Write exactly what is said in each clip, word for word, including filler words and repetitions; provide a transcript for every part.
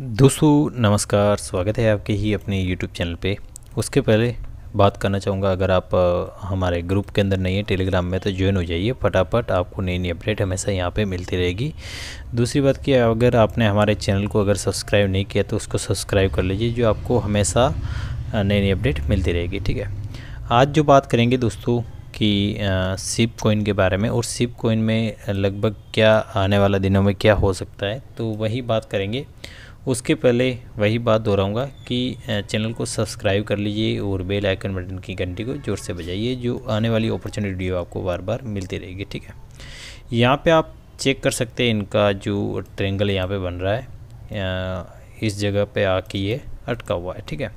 दोस्तों नमस्कार, स्वागत है आपके ही अपने यूट्यूब चैनल पे। उसके पहले बात करना चाहूँगा, अगर आप हमारे ग्रुप के अंदर नहीं है टेलीग्राम में तो ज्वाइन हो जाइए फटाफट, आपको नई नई अपडेट हमेशा यहाँ पे मिलती रहेगी। दूसरी बात कि अगर आपने हमारे चैनल को अगर सब्सक्राइब नहीं किया तो उसको सब्सक्राइब कर लीजिए, जो आपको हमेशा नई नई अपडेट मिलती रहेगी। ठीक है, आज जो बात करेंगे दोस्तों कि शिब कॉइन के बारे में, और शिब कॉइन में लगभग क्या आने वाला दिनों में क्या हो सकता है, तो वही बात करेंगे। उसके पहले वही बात दोहराऊंगा कि चैनल को सब्सक्राइब कर लीजिए और बेल आइकन बटन की घंटी को जोर से बजाइए, जो आने वाली अपॉर्चुनिटी वीडियो आपको बार बार मिलती रहेगी। ठीक है, यहाँ पे आप चेक कर सकते हैं इनका जो ट्रेंगल यहाँ पे बन रहा है, इस जगह पे आके ये अटका हुआ है। ठीक है,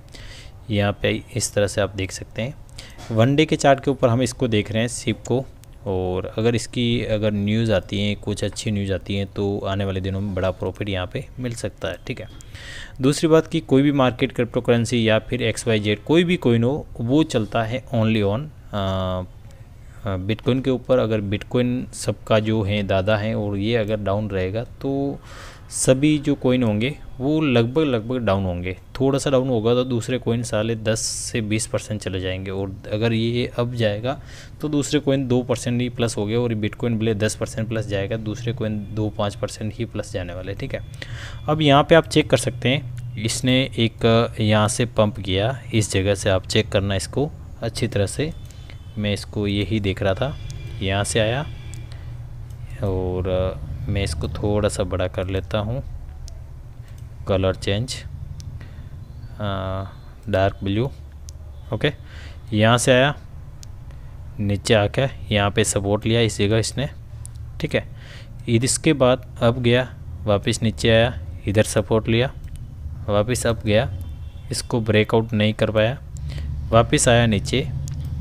यहाँ पे इस तरह से आप देख सकते हैं। वन डे के चार्ट के ऊपर हम इसको देख रहे हैं शिब को, और अगर इसकी अगर न्यूज़ आती है, कुछ अच्छी न्यूज़ आती है, तो आने वाले दिनों में बड़ा प्रॉफिट यहाँ पे मिल सकता है। ठीक है, दूसरी बात कि कोई भी मार्केट क्रिप्टो करेंसी या फिर एक्स वाई जेड कोई भी कॉइन हो, वो चलता है ओनली ऑन बिटकॉइन के ऊपर। अगर बिटकॉइन सबका जो है दादा है, और ये अगर डाउन रहेगा तो सभी जो कॉइन होंगे वो लगभग लगभग डाउन होंगे। थोड़ा सा डाउन होगा तो दूसरे कॉइन साले दस से बीस परसेंट चले जाएंगे, और अगर ये अप जाएगा तो दूसरे कॉइन दो परसेंट ही प्लस हो गया, और बिटकॉइन भले दस परसेंट प्लस जाएगा, दूसरे कॉइन दो पाँच परसेंट ही प्लस जाने वाले। ठीक है, अब यहाँ पे आप चेक कर सकते हैं, इसने एक यहाँ से पंप किया, इस जगह से आप चेक करना इसको अच्छी तरह से। मैं इसको यही देख रहा था, यहाँ से आया, और मैं इसको थोड़ा सा बड़ा कर लेता हूँ, colour change dark blue, okay. यहाँ से आया, नीचे आके यहाँ पे सपोर्ट लिया इस जगह इसने। ठीक है, इसके बाद अब गया, वापस नीचे आया, इधर सपोर्ट लिया, वापस अब गया, इसको ब्रेकआउट नहीं कर पाया, वापस आया नीचे,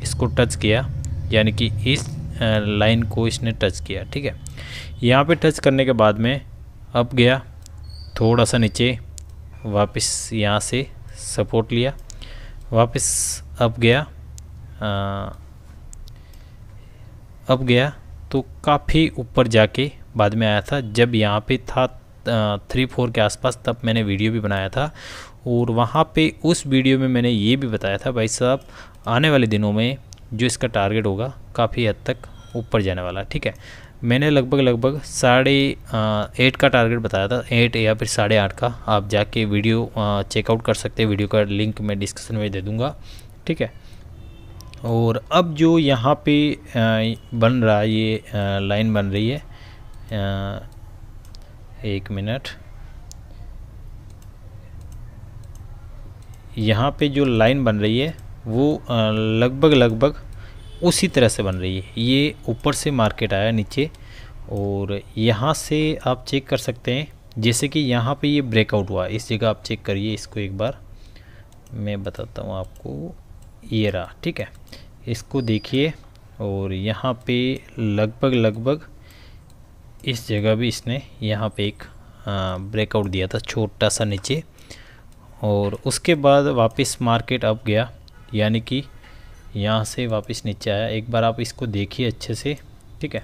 इसको टच किया, यानी कि इस लाइन को इसने टच किया। ठीक है, यहाँ पे टच करने के बाद में अब गया थोड़ा सा नीचे, वापस यहाँ से सपोर्ट लिया, वापस अब गया आ, अब गया तो काफ़ी ऊपर जाके बाद में आया था। जब यहाँ पे था थ्री फोर के आसपास, तब मैंने वीडियो भी बनाया था, और वहाँ पे उस वीडियो में मैंने ये भी बताया था, भाई साहब आने वाले दिनों में जो इसका टारगेट होगा काफ़ी हद तक ऊपर जाने वाला। ठीक है, मैंने लगभग लगभग साढ़े एट का टारगेट बताया था, एट या फिर साढ़े आठ का। आप जाके वीडियो चेकआउट कर सकते हैं, वीडियो का लिंक मैं डिस्क्रिप्शन में दे दूंगा। ठीक है, और अब जो यहाँ पे बन रहा है, ये लाइन बन रही है, एक मिनट, यहाँ पे जो लाइन बन रही है वो लगभग लगभग उसी तरह से बन रही है। ये ऊपर से मार्केट आया नीचे, और यहाँ से आप चेक कर सकते हैं, जैसे कि यहाँ पे ये ब्रेकआउट हुआ इस जगह, आप चेक करिए इसको एक बार, मैं बताता हूँ आपको, ये रहा। ठीक है, इसको देखिए, और यहाँ पे लगभग लगभग इस जगह भी इसने यहाँ पे एक ब्रेकआउट दिया था छोटा सा नीचे, और उसके बाद वापस मार्केट अप गया, यानी कि यहाँ से वापस नीचे आया। एक बार आप इसको देखिए अच्छे से। ठीक है,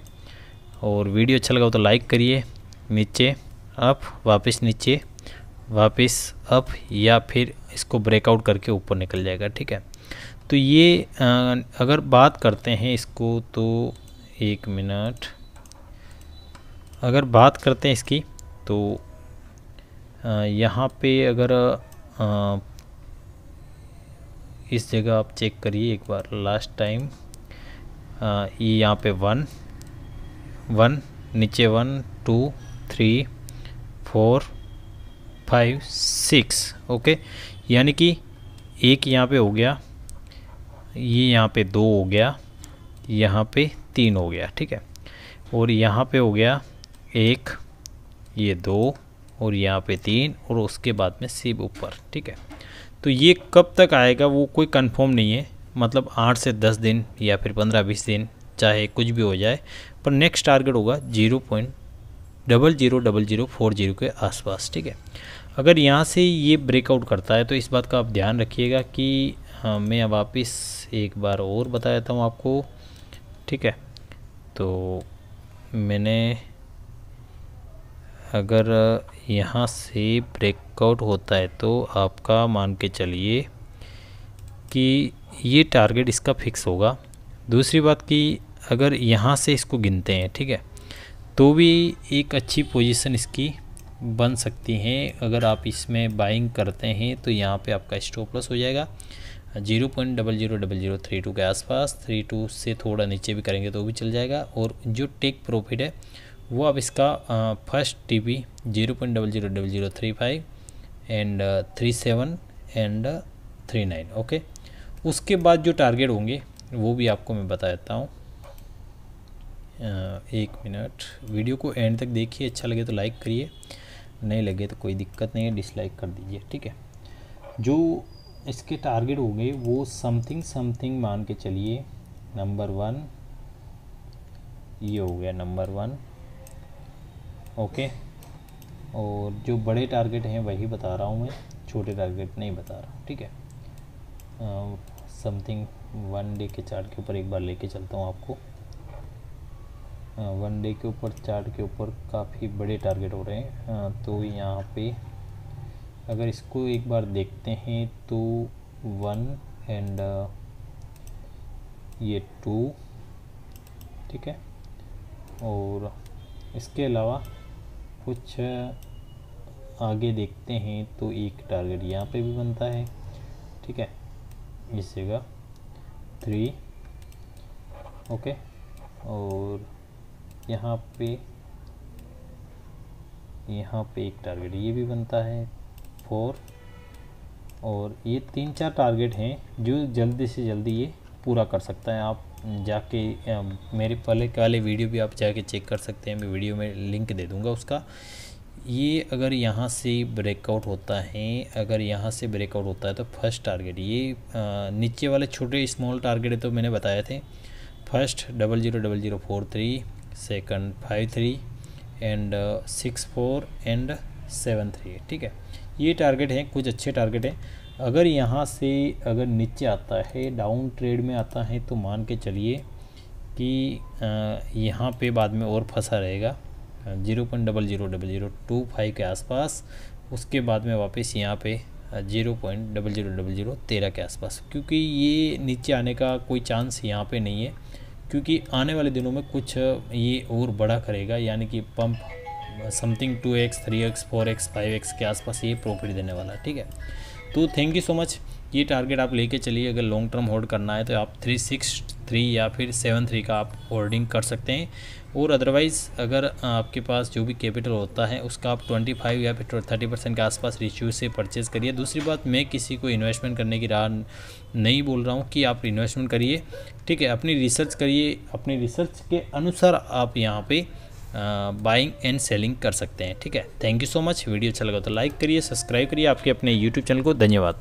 और वीडियो अच्छा लगा हो तो लाइक करिए, नीचे अप, वापस नीचे, वापस अप, या फिर इसको ब्रेकआउट करके ऊपर निकल जाएगा। ठीक है, तो ये आ, अगर बात करते हैं इसको, तो एक मिनट, अगर बात करते हैं इसकी तो आ, यहाँ पे अगर आ, इस जगह आप चेक करिए एक बार, लास्ट टाइम ये यहाँ पे वन वन नीचे one two three four five six, okay, यानी कि एक यहाँ पे हो गया, ये यहाँ पे दो हो गया, यहाँ पे तीन हो गया। ठीक है, और यहाँ पे हो गया एक, ये दो, और यहाँ पे तीन, और उसके बाद में शिब ऊपर। ठीक है, तो ये कब तक आएगा वो कोई कंफर्म नहीं है, मतलब आठ से दस दिन या फिर पंद्रह बीस दिन, चाहे कुछ भी हो जाए, पर नेक्स्ट टारगेट होगा zero point double zero double zero four zero के आसपास। ठीक है, अगर यहाँ से ये ब्रेकआउट करता है तो इस बात का आप ध्यान रखिएगा कि हाँ, मैं वापस एक बार और बता देता हूँ आपको। ठीक है, तो मैंने अगर यहाँ से ब्रेकआउट होता है तो आपका मान के चलिए कि ये टारगेट इसका फिक्स होगा। दूसरी बात कि अगर यहाँ से इसको गिनते हैं, ठीक है, तो भी एक अच्छी पोजीशन इसकी बन सकती हैं। अगर आप इसमें बाइंग करते हैं तो यहाँ पे आपका स्टॉप लॉस हो जाएगा zero point double zero double zero three two के आसपास, थ्री टू से थोड़ा नीचे भी करेंगे तो भी चल जाएगा। और जो टेक प्रॉफिट है वो आप इसका first T P zero point double zero double zero three five and three seven and three nine okay. उसके बाद जो टारगेट होंगे वो भी आपको मैं बता देता हूँ। एक मिनट, वीडियो को एंड तक देखिए, अच्छा लगे तो लाइक करिए, नहीं लगे तो कोई दिक्कत नहीं है, डिसलाइक कर दीजिए, ठीक है। जो इसके टारगेट होंगे वो समथिंग समथिंग मान के चलिए, नंबर वन ये हो गया, नंबर वन ओके। और जो बड़े टारगेट हैं वही बता रहा हूँ मैं, छोटे टारगेट नहीं बता रहा हूँ, ठीक है। समथिंग वन डे के चार्ट के ऊपर एक बार लेके चलता हूँ आपको। वन डे के ऊपर चार्ट के ऊपर काफ़ी बड़े टारगेट हो रहे हैं। uh, तो यहाँ पे अगर इसको एक बार देखते हैं तो वन एंड uh, ये टू, ठीक है। और इसके अलावा कुछ आगे देखते हैं तो एक टारगेट यहाँ पे भी बनता है, ठीक है, इस जगह थ्री ओके। और यहाँ पे यहाँ पे एक टारगेट ये भी बनता है फोर। और ये तीन चार टारगेट हैं जो जल्दी से जल्दी ये पूरा कर सकता है। आप जाके मेरे पहले वाले वीडियो भी आप जाके चेक कर सकते हैं, मैं वीडियो में लिंक दे दूँगा उसका। ये अगर यहाँ से ब्रेकआउट होता है, अगर यहाँ से ब्रेकआउट होता है तो फर्स्ट टारगेट ये आ, नीचे वाले छोटे स्मॉल टारगेट तो मैंने बताए थे, first double zero double zero four three, second five three and six four and seven three, ठीक है। ये टारगेट हैं, कुछ अच्छे टारगेट हैं। अगर यहाँ से अगर नीचे आता है, डाउन ट्रेड में आता है, तो मान के चलिए कि यहाँ पे बाद में और फंसा रहेगा zero point double zero double zero two five के आसपास। उसके बाद में वापस यहाँ पे zero point double zero double zero तेरह के आसपास, क्योंकि ये नीचे आने का कोई चांस यहाँ पे नहीं है, क्योंकि आने वाले दिनों में कुछ ये और बड़ा करेगा, यानी कि pump something two x three x four x five x के आसपास ये प्रॉफिट देने वाला है, ठीक है। तो थैंक यू सो मच। ये टारगेट आप लेके चलिए, अगर लॉन्ग टर्म होल्ड करना है तो आप थ्री सिक्स थ्री या फिर सेवन थ्री का आप होल्डिंग कर सकते हैं। और अदरवाइज़ अगर आपके पास जो भी कैपिटल होता है उसका आप ट्वेंटी फाइव या फिर थर्टी परसेंट के आसपास रेशियो से परचेज़ करिए। दूसरी बात, मैं किसी को इन्वेस्टमेंट करने की राह नहीं बोल रहा हूँ कि आप इन्वेस्टमेंट करिए, ठीक है। अपनी रिसर्च करिए, अपनी रिसर्च के अनुसार आप यहाँ पे बाइंग एंड सेलिंग कर सकते हैं, ठीक है। Thank you so much. Video अच्छा लगा तो लाइक करिए, सब्सक्राइब करिए आपके अपने यूट्यूब चैनल को। धन्यवाद।